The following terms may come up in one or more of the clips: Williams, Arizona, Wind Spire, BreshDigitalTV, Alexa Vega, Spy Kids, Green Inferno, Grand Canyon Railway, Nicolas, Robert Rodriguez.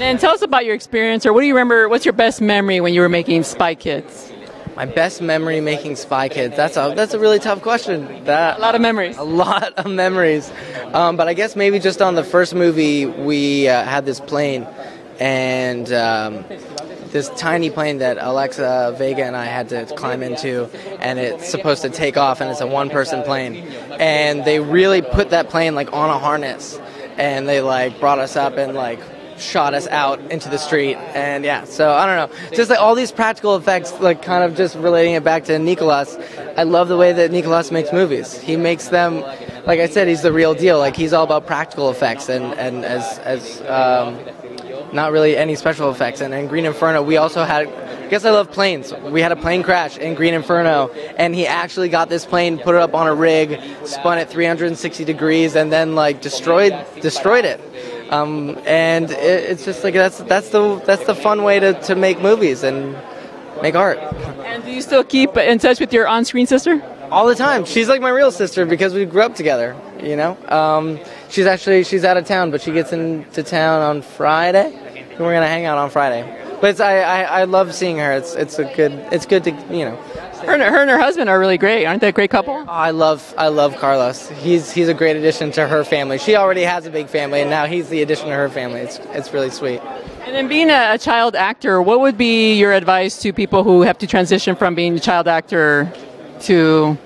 And then tell us about your experience, or what do you remember, what's your best memory when you were making Spy Kids? My best memory making Spy Kids, that's a really tough question. That, a lot of memories. A lot of memories. But I guess maybe just on the first movie, we had this plane, and this tiny plane that Alexa Vega and I had to climb into, and it's supposed to take off, and it's a one-person plane. And they really put that plane like on a harness, and they like brought us up and like shot us out into the street. And yeah, so I don't know, just like all these practical effects, like kind of just relating it back to Nicolas. I love the way that Nicolas makes movies. He makes them, like I said, he's the real deal. Like, he's all about practical effects and as not really any special effects. And in Green Inferno, we also had, I guess I love planes. We had a plane crash in Green Inferno, and he actually got this plane, put it up on a rig, spun it 360 degrees, and then like destroyed it. And it's just like that's the fun way to make movies and make art. And do you still keep in touch with your on-screen sister? All the time. She's like my real sister because we grew up together, you know. She's out of town, but she gets into town on Friday, and we're gonna hang out on Friday. But it's, I love seeing her. It's good to, you know. Her and her husband are really great. Aren't they a great couple? Oh, I love Carlos. He's a great addition to her family. She already has a big family, and now he's the addition to her family. It's really sweet. And then being a child actor, what would be your advice to people who have to transition from being a child actor to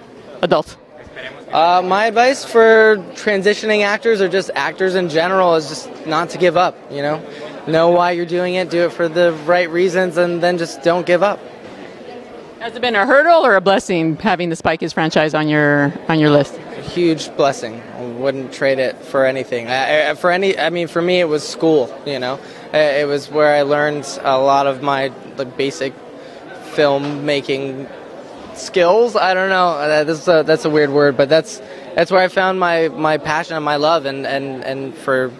adult? My advice for transitioning actors, or just actors in general, is just not to give up, you know? Know why you're doing it, do it for the right reasons, and then just don't give up. Has it been a hurdle or a blessing having the Spy Kids franchise on your list? A huge blessing. I wouldn't trade it for anything. For me, it was school, you know? It was where I learned a lot of my basic filmmaking skills. I don't know. That's a weird word, but that's where I found my passion and my love and for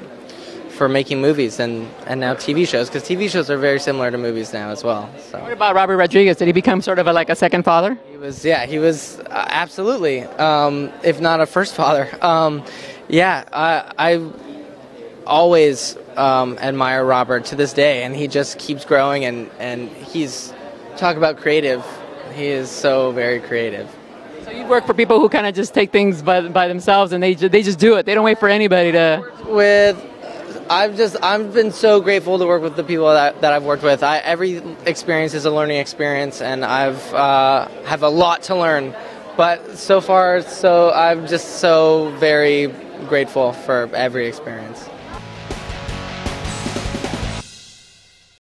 making movies and now TV shows, because TV shows are very similar to movies now as well. So. What about Robert Rodriguez? Did he become sort of like a second father? He was absolutely, if not a first father. I always admire Robert to this day, and he just keeps growing, and he's, talk about creative. He is so very creative. So you work for people who kind of just take things by themselves, and they just do it. They don't wait for anybody to. I've been so grateful to work with the people that I've worked with. Every experience is a learning experience, and I've have a lot to learn. But so far, I'm just so very grateful for every experience.